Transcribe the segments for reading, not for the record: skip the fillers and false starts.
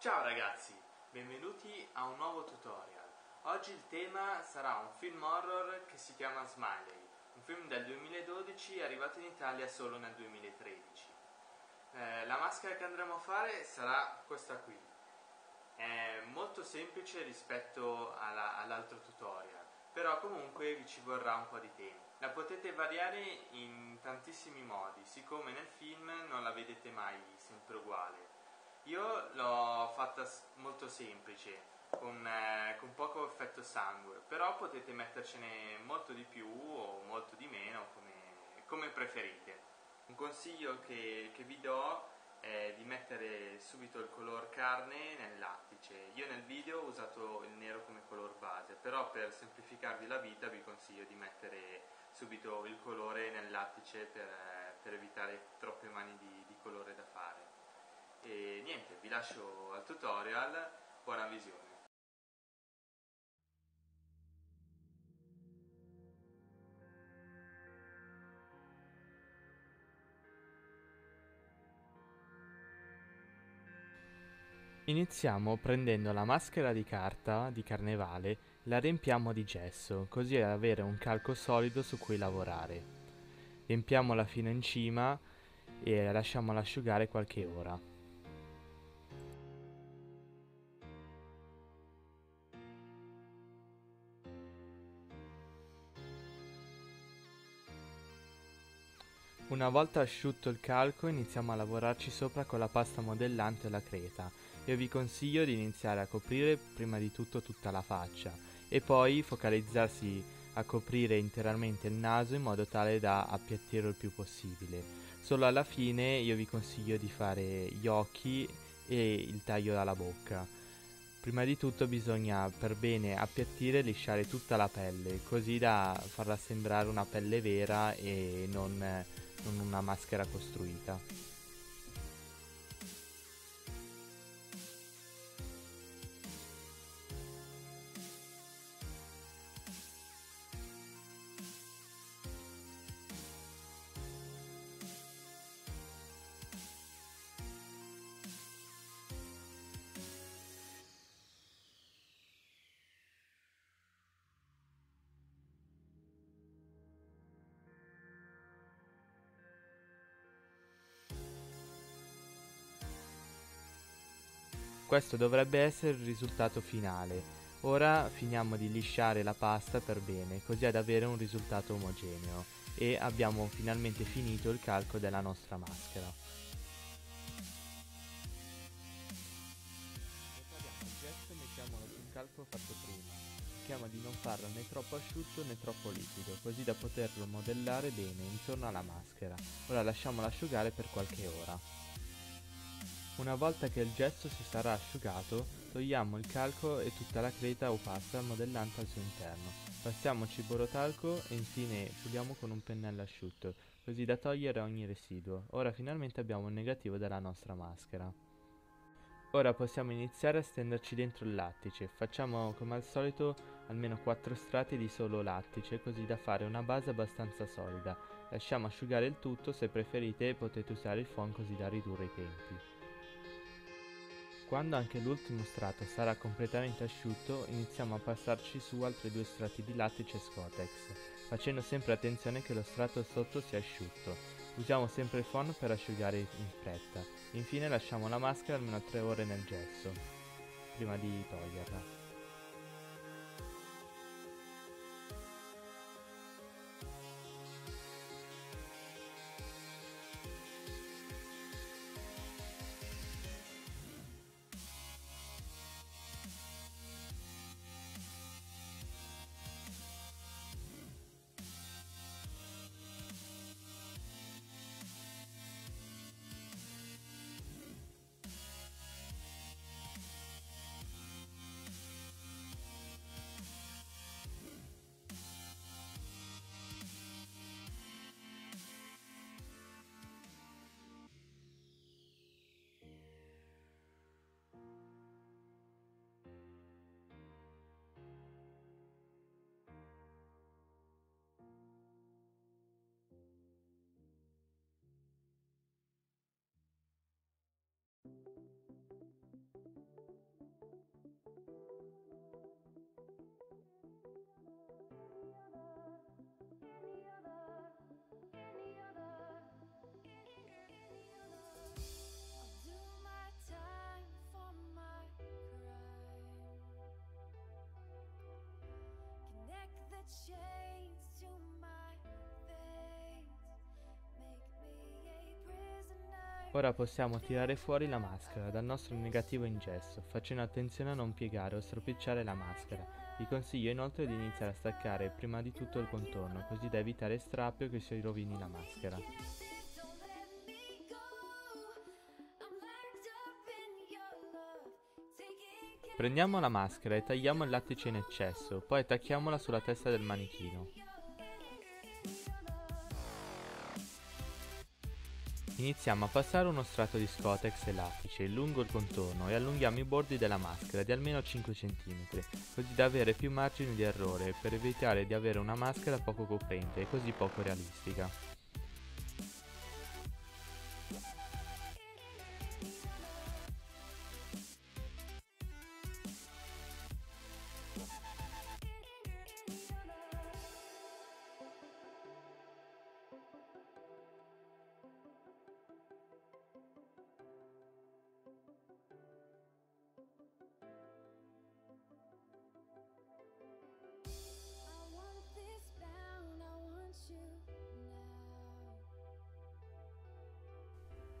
Ciao ragazzi, benvenuti a un nuovo tutorial. Oggi il tema sarà un film horror che si chiama Smiley, un film del 2012 arrivato in Italia solo nel 2013. La maschera che andremo a fare sarà questa qui. È molto semplice rispetto all'altro tutorial, però comunque vi ci vorrà un po' di tempo. La potete variare in tantissimi modi, siccome nel film non la vedete mai sempre uguale. Io l'ho fatta molto semplice, con poco effetto sangue, però potete mettercene molto di più o molto di meno, come preferite. Un consiglio che vi do è di mettere subito il color carne nel lattice. Io nel video ho usato il nero come color base, però per semplificarvi la vita vi consiglio di mettere subito il colore nel lattice per evitare troppe mani di colore da fare. E niente, vi lascio al tutorial, buona visione. Iniziamo prendendo la maschera di carta di carnevale, la riempiamo di gesso, così ad avere un calco solido su cui lavorare. Riempiamola fino in cima e lasciamola asciugare qualche ora. Una volta asciutto il calco iniziamo a lavorarci sopra con la pasta modellante o la creta. Io vi consiglio di iniziare a coprire prima di tutto tutta la faccia e poi focalizzarsi a coprire interamente il naso in modo tale da appiattirlo il più possibile. Solo alla fine io vi consiglio di fare gli occhi e il taglio dalla bocca. Prima di tutto bisogna per bene appiattire e lisciare tutta la pelle, così da farla sembrare una pelle vera e non una maschera costruita. Questo dovrebbe essere il risultato finale. Ora finiamo di lisciare la pasta per bene, così ad avere un risultato omogeneo, e abbiamo finalmente finito il calco della nostra maschera. Prepariamo il gesso e mettiamolo sul calco fatto prima. Cerchiamo di non farlo né troppo asciutto né troppo liquido, così da poterlo modellare bene intorno alla maschera. Ora lasciamolo asciugare per qualche ora. Una volta che il gesso si sarà asciugato, togliamo il calco e tutta la creta o pasta modellante al suo interno. Passiamo cibotalco e infine puliamo con un pennello asciutto, così da togliere ogni residuo. Ora finalmente abbiamo il negativo della nostra maschera. Ora possiamo iniziare a stenderci dentro il lattice. Facciamo come al solito almeno 4 strati di solo lattice, così da fare una base abbastanza solida. Lasciamo asciugare il tutto, se preferite potete usare il phon così da ridurre i tempi. Quando anche l'ultimo strato sarà completamente asciutto, iniziamo a passarci su altri 2 strati di lattice scotex, facendo sempre attenzione che lo strato sotto sia asciutto. Usiamo sempre il phon per asciugare in fretta. Infine lasciamo la maschera almeno 3 ore nel gesso, prima di toglierla. Ora possiamo tirare fuori la maschera dal nostro negativo ingesso, facendo attenzione a non piegare o stropicciare la maschera. Vi consiglio inoltre di iniziare a staccare prima di tutto il contorno, così da evitare strappi o che si rovini la maschera. Prendiamo la maschera e tagliamo il lattice in eccesso, poi attacchiamola sulla testa del manichino. Iniziamo a passare uno strato di Scotex elastice lungo il contorno e allunghiamo i bordi della maschera di almeno 5 cm, così da avere più margini di errore per evitare di avere una maschera poco coprente e così poco realistica.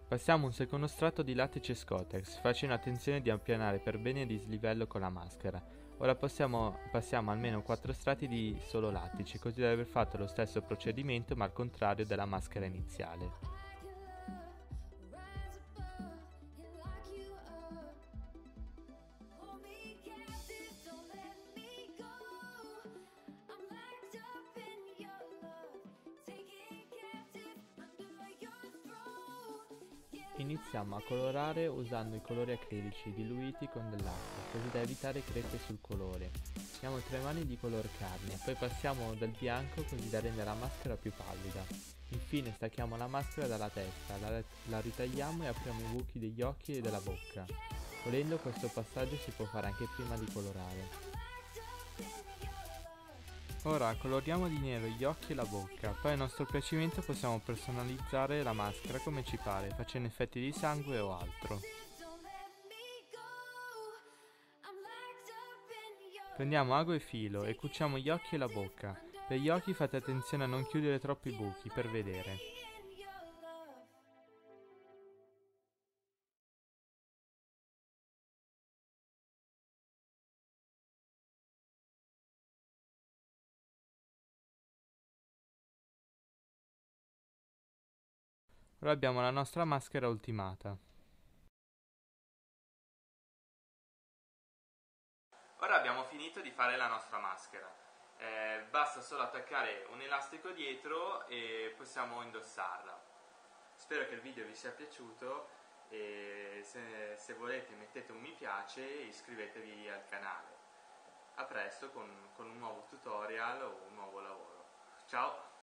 Passiamo un secondo strato di lattice Scotex, facendo attenzione di appianare per bene il dislivello con la maschera. Ora passiamo almeno 4 strati di solo lattice, così da aver fatto lo stesso procedimento ma al contrario della maschera iniziale. Iniziamo a colorare usando i colori acrilici diluiti con dell'acqua, così da evitare crepe sul colore. Prendiamo 3 mani di color carne, poi passiamo dal bianco così da rendere la maschera più pallida. Infine stacchiamo la maschera dalla testa, la ritagliamo e apriamo i buchi degli occhi e della bocca. Volendo, questo passaggio si può fare anche prima di colorare. Ora coloriamo di nero gli occhi e la bocca, poi a nostro piacimento possiamo personalizzare la maschera come ci pare, facendo effetti di sangue o altro. Prendiamo ago e filo e cuciamo gli occhi e la bocca. Per gli occhi fate attenzione a non chiudere troppi buchi per vedere. Ora abbiamo la nostra maschera ultimata. Ora abbiamo finito di fare la nostra maschera. Basta solo attaccare un elastico dietro e possiamo indossarla. Spero che il video vi sia piaciuto e se volete mettete un mi piace e iscrivetevi al canale. A presto con un nuovo tutorial o un nuovo lavoro. Ciao!